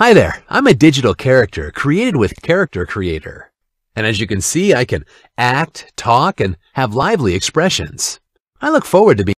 Hi there, I'm a digital character created with Character Creator. And as you can see, I can act, talk, and have lively expressions. I look forward to being